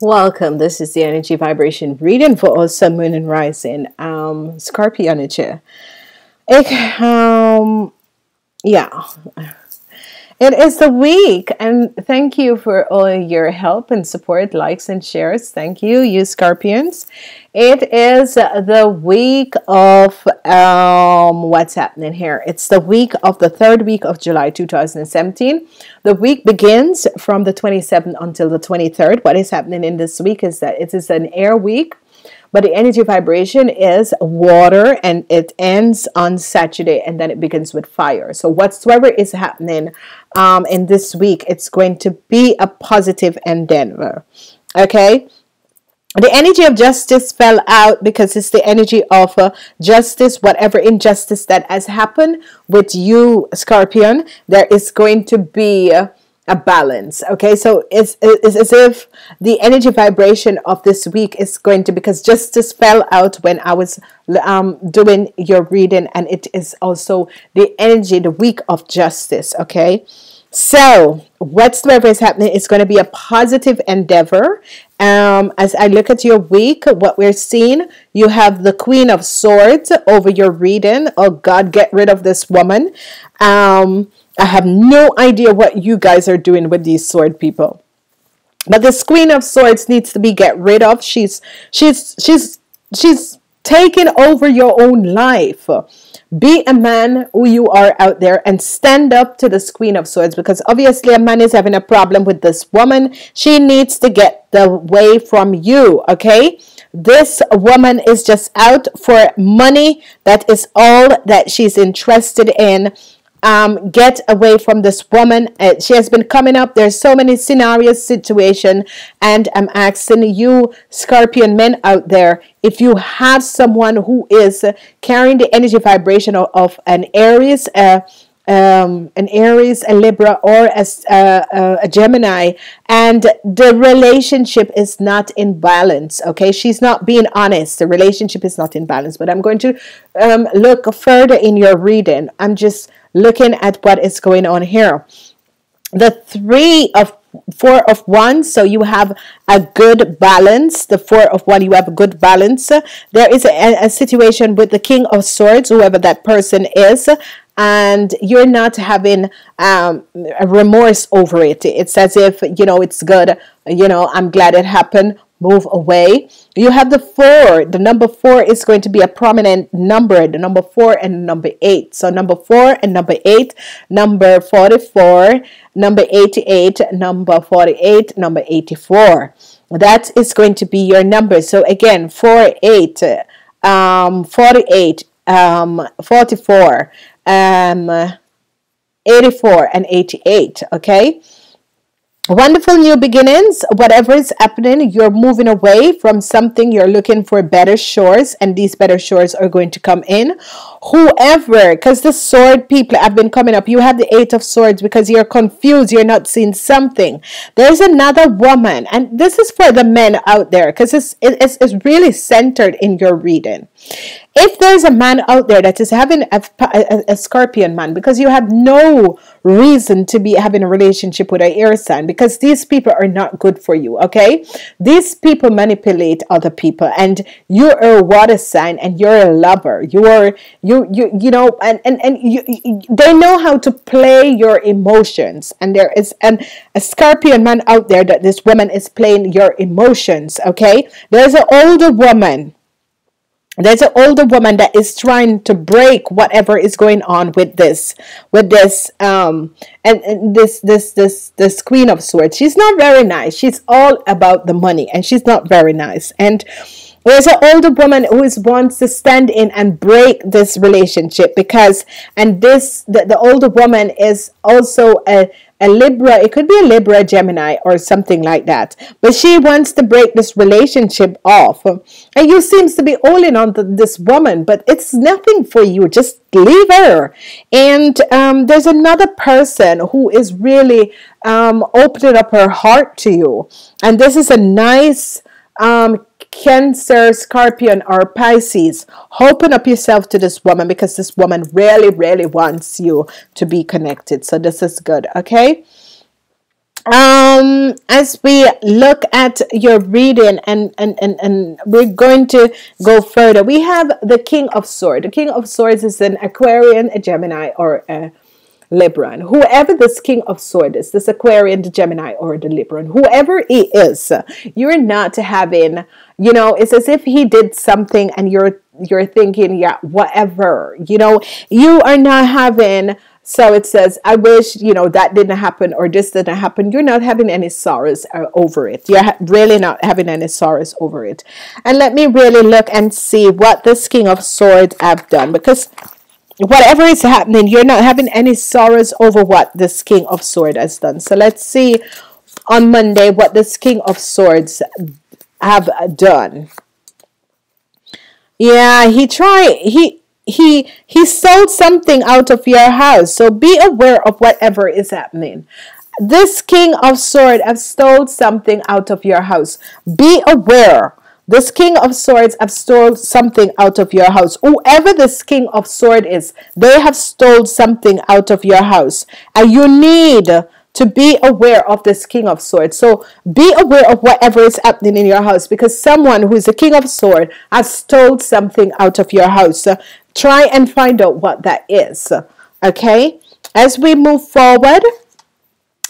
Welcome. This is the energy vibration reading for all sun, moon, and rising. Scorpio energy. It is the week, and thank you for all your help and support, likes and shares. Thank you, you Scorpions. It is the week of what's happening here. It's the week of the third week of July 2017. The week begins from the 27th until the 23rd. What is happening in this week is that it is an air week, but the energy vibration is water, and it ends on Saturday, and then it begins with fire. So whatsoever is happening in this week, it's going to be a positive ending. Okay? The energy of justice fell out because it's the energy of justice. Whatever injustice that has happened with you, Scorpion, there is going to be a balance. Okay, so it's as if the energy vibration of this week is going to, because justice fell out when I was doing your reading, and it is also the energy, the week of justice. Okay, so whatsoever is happening is going to be a positive endeavor. As I look at your week, what we're seeing, you have the Queen of Swords over your reading. Oh God, get rid of this woman. I have no idea what you guys are doing with these sword people, but this Queen of Swords needs to be get rid of. She's taking over your own life. Be a man who you are out there and stand up to this Queen of Swords, because obviously a man is having a problem with this woman. She needs to get the way from you. Okay, this woman is just out for money. That is all that she's interested in. Get away from this woman. She has been coming up. There's so many scenarios, situation, and I'm asking you Scorpion men out there, if you have someone who is carrying the energy vibration of an Aries, a Libra, or a Gemini, and the relationship is not in balance. Okay, she's not being honest. The relationship is not in balance. But I'm going to look further in your reading. I'm just looking at what is going on here. The Four of Wands, so you have a good balance. The Four of Wands, you have a good balance. There is a situation with the King of Swords, whoever that person is, and you're not having a remorse over it. It's as if, you know, it's good. You know, I'm glad it happened. Move away. You have the four. The number four is going to be a prominent number. The number four and number eight. So number four and number eight. Number 44. Number 88. Number 48. Number 84. That is going to be your number. So again, 48. 48. 44. 84 and 88. Okay, wonderful new beginnings. Whatever is happening, you're moving away from something. You're looking for better shores, and these better shores are going to come in. Whoever, because the sword people have been coming up. You have the Eight of Swords because you're confused. You're not seeing something. There's another woman, and this is for the men out there, because it's really centered in your reading. If there's a man out there that is having a Scorpion man, because you have no reason to be having a relationship with an air sign, because these people are not good for you. Okay, these people manipulate other people, and you're a water sign, and you're a lover. You know, they know how to play your emotions, and there is a Scorpion man out there that this woman is playing your emotions. Okay, there's an older woman. There's an older woman that is trying to break whatever is going on with this Queen of Swords. She's not very nice. She's all about the money, and she's not very nice. And there's an older woman who wants to stand in and break this relationship, because the older woman is also a Libra. It could be a Libra, Gemini, or something like that, but she wants to break this relationship off, and you seems to be all in on this woman, but it's nothing for you. Just leave her. And there's another person who is really opening up her heart to you, and this is a nice Cancer, Scorpion, or Pisces. Open up yourself to this woman, because this woman really, really wants you to be connected. So this is good. Okay, As we look at your reading and we're going to go further, we have the King of Swords. The King of Swords is an Aquarian, a Gemini, or a Libra. And whoever this King of Swords is, this Aquarian, the Gemini, or the Libra, whoever he is, you're not having, you know, it's as if he did something and you're thinking, yeah, whatever, you know, you are not having. So it says, I wish, you know, that didn't happen or this didn't happen. You're not having any sorrows over it. You're really not having any sorrows over it. And let me really look and see what this King of Swords have done. Because whatever is happening, you're not having any sorrows over what this King of Swords has done. So let's see on Monday what this King of Swords have done. Yeah, he tried... He sold something out of your house, so be aware of whatever is happening. This King of Swords have stole something out of your house. Be aware. This King of Swords have stole something out of your house. Whoever this King of Swords is, they have stole something out of your house, and you need to be aware of this King of Swords. So be aware of whatever is happening in your house, because someone who is the King of Swords has stole something out of your house. So try and find out what that is. Okay, as we move forward,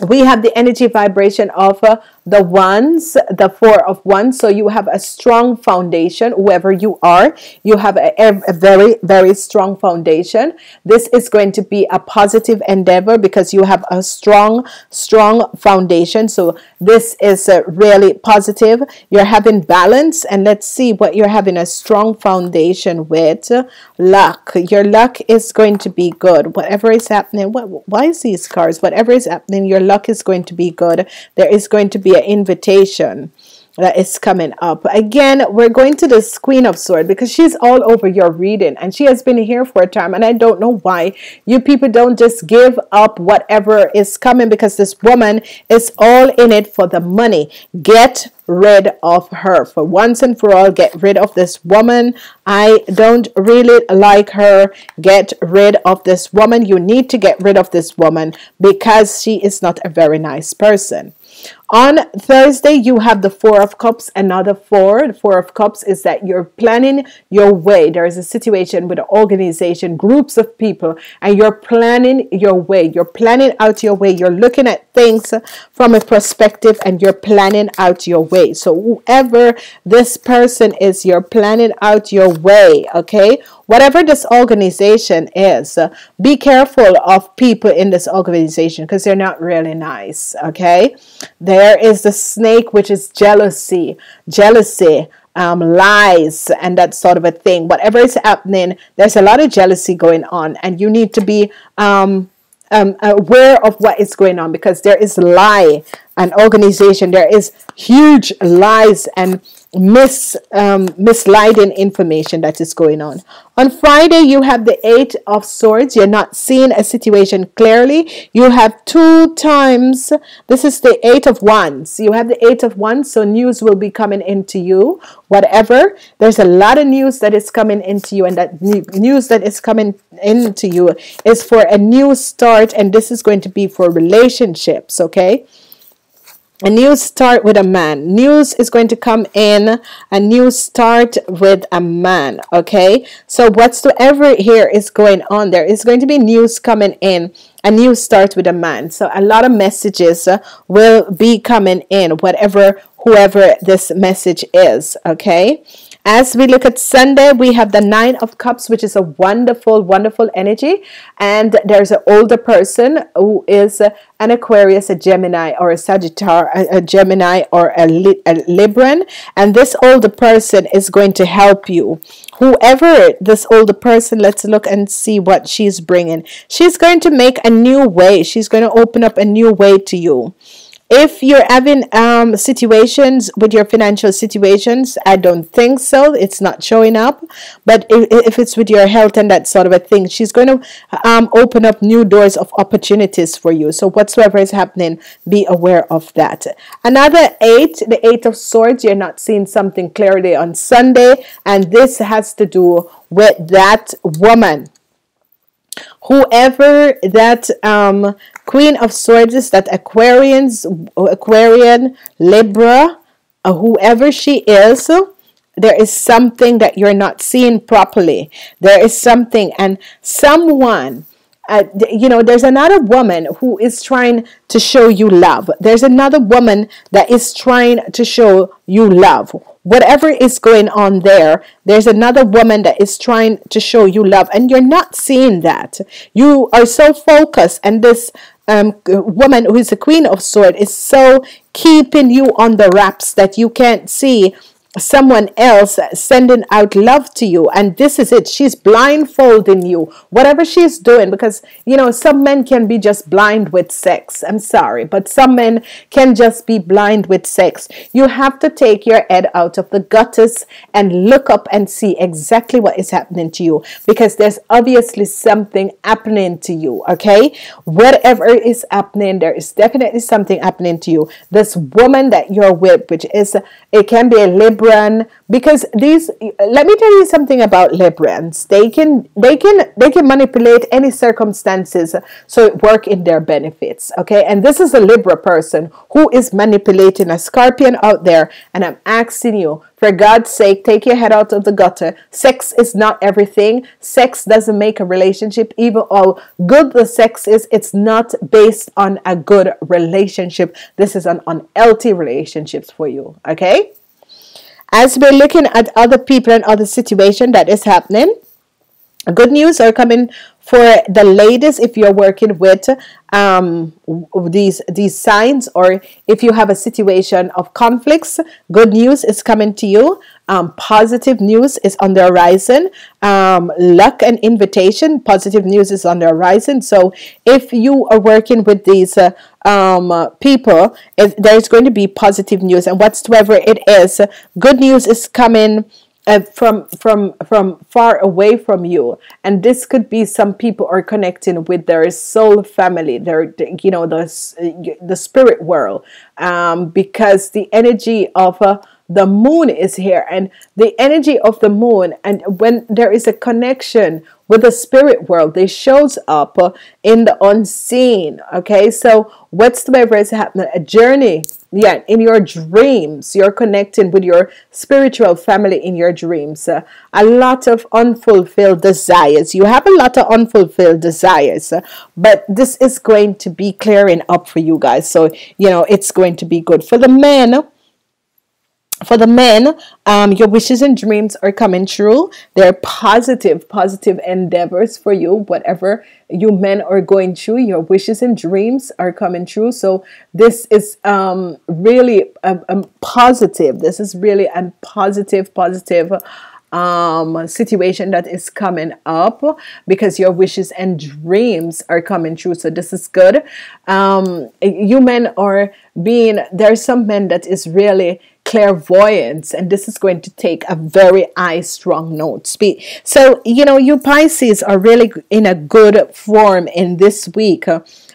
we have the energy vibration of the ones, the Four of Wands. So you have a strong foundation. Whoever you are, you have a very, very strong foundation. This is going to be a positive endeavor because you have a strong foundation. So this is really positive. You're having balance, and let's see what you're having a strong foundation with. Luck. Your luck is going to be good. Whatever is happening, why is these cards? Whatever is happening, your luck is going to be good. There is going to be an invitation that is coming up. Again, we're going to this Queen of Swords because she's all over your reading and she has been here for a time, and I don't know why you people don't just give up whatever is coming, because this woman is all in it for the money. Get rid of her for once and for all. Get rid of this woman. I don't really like her. Get rid of this woman. You need to get rid of this woman because she is not a very nice person. On Thursday, you have the Four of Cups, another four. The Four of Cups is that you're planning your way. There is a situation with an organization, groups of people, and you're planning your way. You're planning out your way. You're looking at things from a perspective and you're planning out your way. So whoever this person is, you're planning out your way, okay? Whatever this organization is, be careful of people in this organization because they're not really nice, okay? There is the snake, which is jealousy, lies, and that sort of a thing. Whatever is happening, there's a lot of jealousy going on, and you need to be aware of what is going on, because there is lie and organization. There is huge lies and misleading information that is going on. On Friday, you have the Eight of Swords. You're not seeing a situation clearly. You have two times. This is the Eight of Wands. You have the Eight of Wands, so news will be coming into you. Whatever. There's a lot of news that is coming into you, and that news that is coming into you is for a new start, and this is going to be for relationships, okay? A new start with a man. News is going to come in. A new start with a man. Okay. So whatsoever here is going on, there is going to be news coming in. A new start with a man. So a lot of messages will be coming in. Whoever this message is. Okay. As we look at Sunday, we have the Nine of Cups, which is a wonderful, wonderful energy. And there's an older person who is an Aquarius, a Gemini, or a Sagittarius, a Gemini, or a Libran. And this older person is going to help you. Whoever this older person, let's look and see what she's bringing. She's going to make a new way. She's going to open up a new way to you. If you're having situations with your financial situations, I don't think so. It's not showing up. But if it's with your health and that sort of a thing, she's going to open up new doors of opportunities for you. So whatsoever is happening, be aware of that. Another eight, the Eight of Swords. You're not seeing something clearly on Sunday. And this has to do with that woman. Whoever that Queen of Swords is that Aquarian, Libra, whoever she is, there is something that you're not seeing properly. There is something and someone. You know, there's another woman who is trying to show you love. There's another woman that is trying to show you love. Whatever is going on there, there's another woman that is trying to show you love, and you're not seeing that. You are so focused, and this woman who is the Queen of Swords is so keeping you on the wraps that you can't see someone else sending out love to you. And this is it, she's blindfolding you, whatever she's doing, because you know some men can be just blind with sex. I'm sorry, but some men can just be blind with sex. You have to take your head out of the gutters and look up and see exactly what is happening to you, because there's obviously something happening to you. Okay, whatever is happening, there is definitely something happening to you. This woman that you're with, which is, it can be a Libra, because these, let me tell you something about Librans, they can manipulate any circumstances so it work in their benefits. Okay, and this is a Libra person who is manipulating a Scorpion out there, and I'm asking you, for God's sake, take your head out of the gutter. Sex is not everything. Sex doesn't make a relationship. Even all good the sex is, it's not based on a good relationship. This is an unhealthy relationships for you. Okay, as we're looking at other people and other situation that is happening, good news are coming for the ladies if you're working with these signs, or if you have a situation of conflicts, good news is coming to you. Positive news is on the horizon. Luck and invitation, positive news is on the horizon. So if you are working with these people, there's going to be positive news, and whatsoever it is, good news is coming from far away from you. And this could be some people are connecting with their soul family, their, you know, the spirit world, because the energy of the moon is here, and the energy of the moon, and when there is a connection with the spirit world, they shows up in the unseen. Okay, so whatsoever is happening, a journey, yeah, in your dreams, you're connecting with your spiritual family in your dreams. A lot of unfulfilled desires, you have a lot of unfulfilled desires, but this is going to be clearing up for you guys. So you know it's going to be good for the men. For the men, your wishes and dreams are coming true. They're positive endeavors for you. Whatever you men are going through, your wishes and dreams are coming true. So this is really positive. This is really a positive situation that is coming up, because your wishes and dreams are coming true. So this is good. You men are being, there are some men that is really clairvoyance, and this is going to take a very high strong note speed. So you know, you Pisces are really in a good form in this week,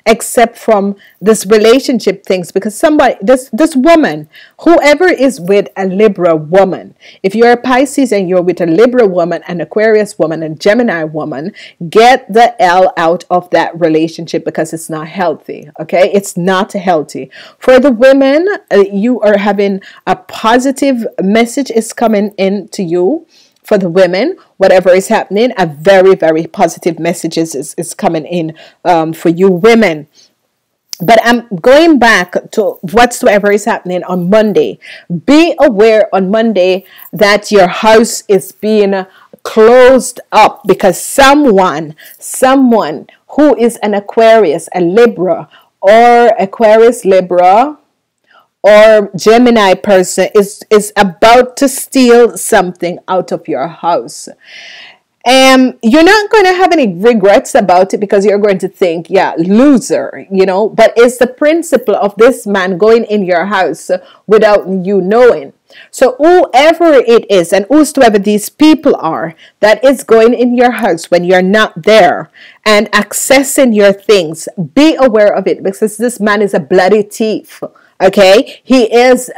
except from this relationship things, because somebody, this woman, whoever is with a Libra woman, if you're a Pisces and you're with a Libra woman, an Aquarius woman, a Gemini woman, get the L out of that relationship, because it's not healthy. Okay, it's not healthy. For the women, you are having a positive message is coming in to you. For the women, whatever is happening, a very positive message is coming in for you women. But I'm going back to whatsoever is happening on Monday. Be aware on Monday that your house is being closed up, because someone who is an Aquarius, a Libra, or Aquarius, Libra, or Gemini person is about to steal something out of your house. And you're not going to have any regrets about it, because you're going to think, yeah, loser, you know. But it's the principle of this man going in your house without you knowing. So whoever it is, and whosoever these people are that is going in your house when you're not there and accessing your things, be aware of it, because this man is a bloody thief. Okay, he is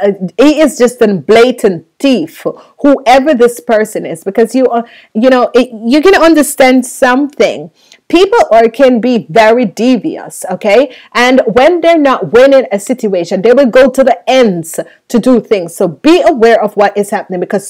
just a blatant thief, whoever this person is, because you know, you can understand something. people are can be very devious, okay? And when they're not winning a situation, they will go to the ends to do things. So be aware of what is happening, because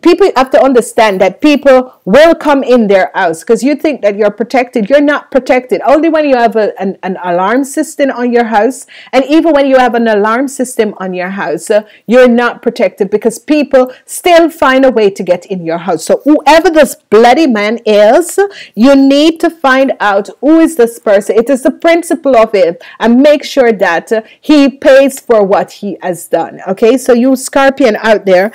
people have to understand that people will come in their house, because you think that you're protected. You're not protected. Only when you have an alarm system on your house, and even when you have an alarm system on your house, you're not protected, because people still find a way to get in your house. So whoever this bloody man is, you need to find out who is this person. It is the principle of it, and make sure that he pays for what he has done, okay? So you Scorpion out there,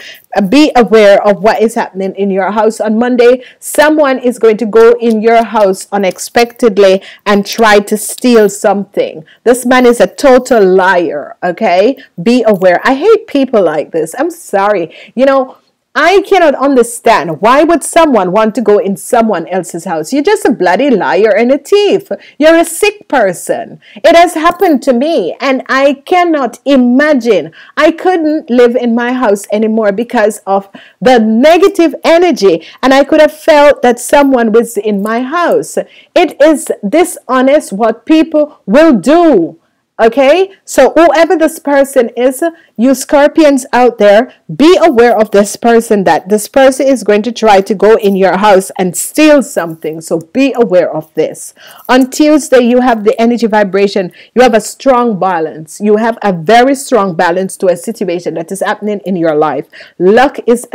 be aware of what is happening in your house. On Monday, someone is going to go in your house unexpectedly and try to steal something. This man is a total liar, okay? Be aware. I hate people like this. I'm sorry. You know, I cannot understand, why would someone want to go in someone else's house? You're just a bloody liar and a thief. You're a sick person. It has happened to me, and I cannot imagine. I couldn't live in my house anymore because of the negative energy, and I could have felt that someone was in my house. It is dishonest what people will do. Okay, so whoever this person is, you Scorpions out there, be aware of this person, that this person is going to try to go in your house and steal something. So be aware of this. On Tuesday, you have the energy vibration. You have a strong balance. You have a very strong balance to a situation that is happening in your life. Luck is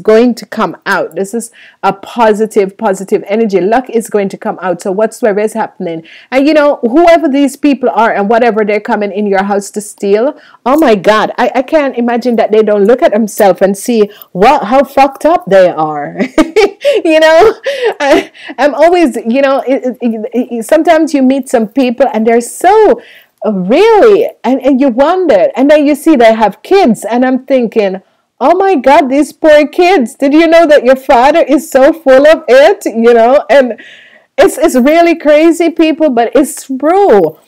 going to come out. This is a positive energy. Luck is going to come out. So whatsoever is happening, and you know, whoever these people are and whatever they're coming in your house to steal, oh my God, I can't imagine that they don't look at themselves and see how fucked up they are. You know, I'm always, you know, sometimes you meet some people and they're so really, and you wonder, and then you see they have kids, and I'm thinking, oh my God, these poor kids, did you know that your father is so full of it? You know, and it's really crazy, people, but it's true.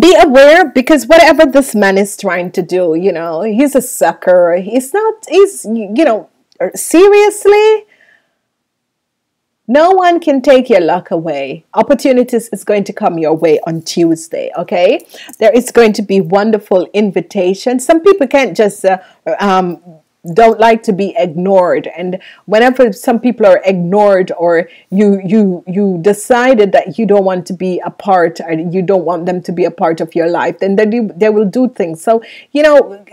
Be aware, because whatever this man is trying to do, you know, he's a sucker. He's, you know, seriously, no one can take your luck away. Opportunities is going to come your way on Tuesday, okay? There is going to be wonderful invitations. Some people can't just, don't like to be ignored, and whenever some people are ignored, or you decided that you don't want to be a part, or you don't want them to be a part of your life, then they will do things. So you know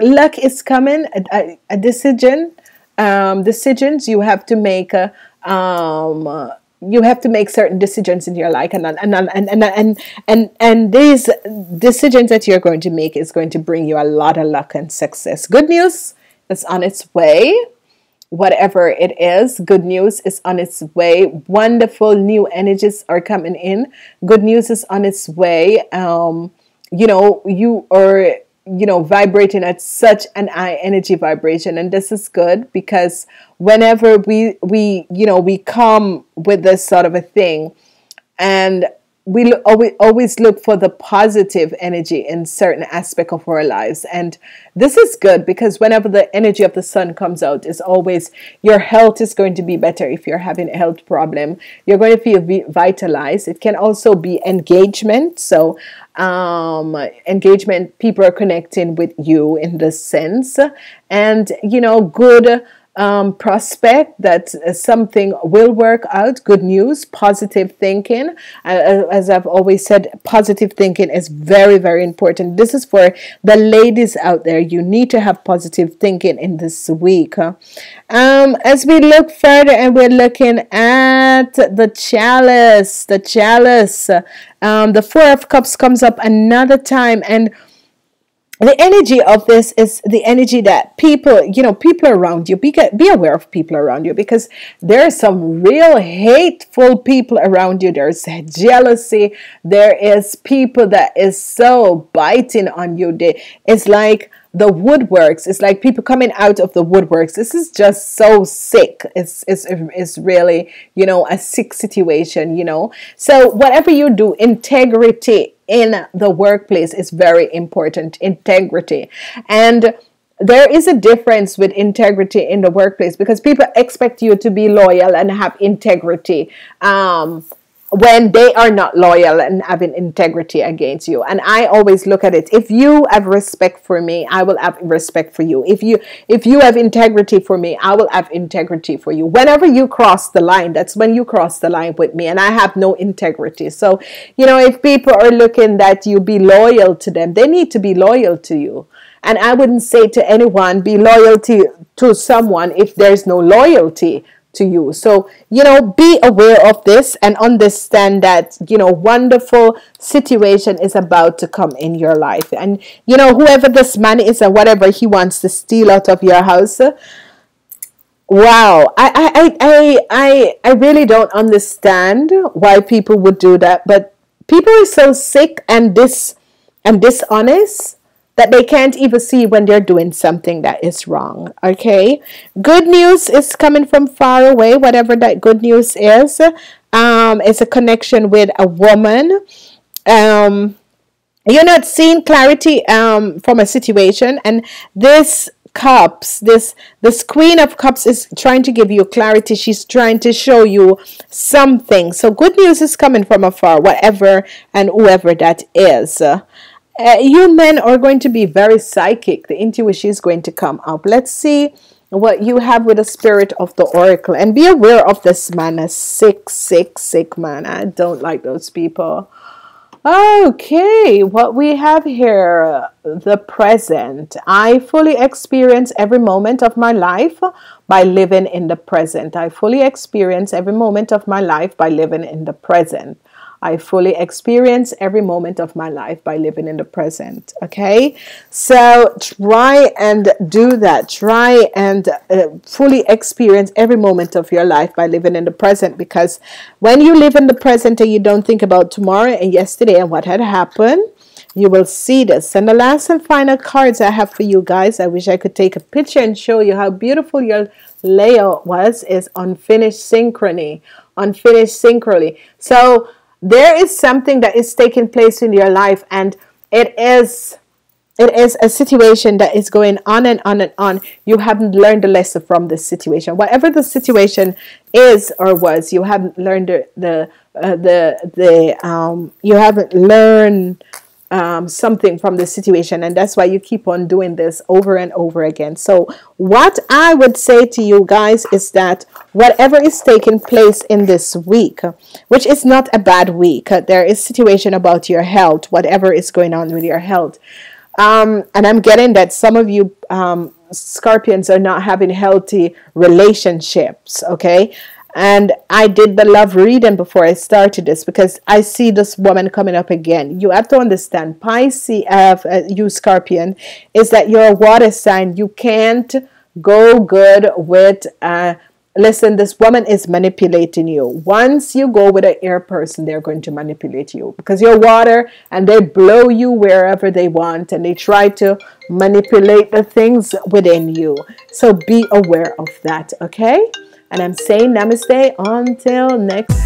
luck is coming, a decision, decisions you have to make, you have to make certain decisions in your life, and these decisions that you're going to make is going to bring you a lot of luck and success. Good news, it's on its way. Whatever it is, good news is on its way. Wonderful new energies are coming in. Good news is on its way. You know, you are, you know, vibrating at such an high energy vibration, and this is good, because whenever we you know, we come with this sort of a thing, and we always look for the positive energy in certain aspect of our lives, and this is good, because whenever the energy of the sun comes out, is always your health is going to be better. If you're having a health problem, you're going to feel revitalized. It can also be engagement. So engagement, people are connecting with you in this sense, and you know, good prospect that something will work out. Good news, positive thinking. As I've always said, positive thinking is very, very important. This is for the ladies out there. You need to have positive thinking in this week. As we look further, and we're looking at the chalice, the Four of Cups comes up another time, and the energy of this is the energy that people, you know, people around you, be aware of people around you, because there are some real hateful people around you. There's jealousy. There is people that is so biting on you. It's like the woodworks. It's like people coming out of the woodworks. This is just so sick. It's really, you know, a sick situation, you know. So whatever you do, integrity in the workplace is very important. Integrity, and there is a difference with integrity in the workplace, because people expect you to be loyal and have integrity when they are not loyal and having integrity against you. And I always look at it, if you have respect for me, I will have respect for you. If you have integrity for me, I will have integrity for you. Whenever you cross the line, that's when you cross the line with me, and I have no integrity. So, you know, if people are looking that you be loyal to them, they need to be loyal to you. And I wouldn't say to anyone, be loyal to someone if there's no loyalty to you. So, you know, be aware of this and understand that, you know, wonderful situation is about to come in your life. And, you know, whoever this man is or whatever he wants to steal out of your house, wow, I really don't understand why people would do that. But people are so sick and dishonest that they can't even see when they're doing something that is wrong. Okay, good news is coming from far away, whatever that good news is. It's a connection with a woman. You're not seeing clarity from a situation, and this cups, this Queen of Cups is trying to give you clarity. She's trying to show you something. So good news is coming from afar, whatever and whoever that is. You men are going to be very psychic. The intuition is going to come up. Let's see what you have with the spirit of the oracle. And be aware of this man, a sick man. I don't like those people. Okay, what we have here, the present. I fully experience every moment of my life by living in the present. I fully experience every moment of my life by living in the present. I fully experience every moment of my life by living in the present. Okay, so try and do that. Try and fully experience every moment of your life by living in the present, because when you live in the present and you don't think about tomorrow and yesterday and what had happened, you will see this. And the last and final cards I have for you guys, I wish I could take a picture and show you how beautiful your layout was, is Unfinished Synchrony. Unfinished Synchrony. So there is something that is taking place in your life, and it is a situation that is going on and on and on. You haven't learned the lesson from this situation. Whatever the situation is or was, you haven't learned you haven't learned something from the situation, and that's why you keep on doing this over and over again. So what I would say to you guys is that whatever is taking place in this week, which is not a bad week, there is situation about your health, whatever is going on with your health, and I'm getting that some of you Scorpions are not having healthy relationships. Okay, and I did the love reading before I started this, because I see this woman coming up again. You have to understand, Pisces, you Scorpion, is that you're a water sign. You can't go good with listen, this woman is manipulating you. Once you go with an air person, they're going to manipulate you, because you're water, and they blow you wherever they want, and they try to manipulate the things within you. So be aware of that. Okay. And I'm saying namaste until next time.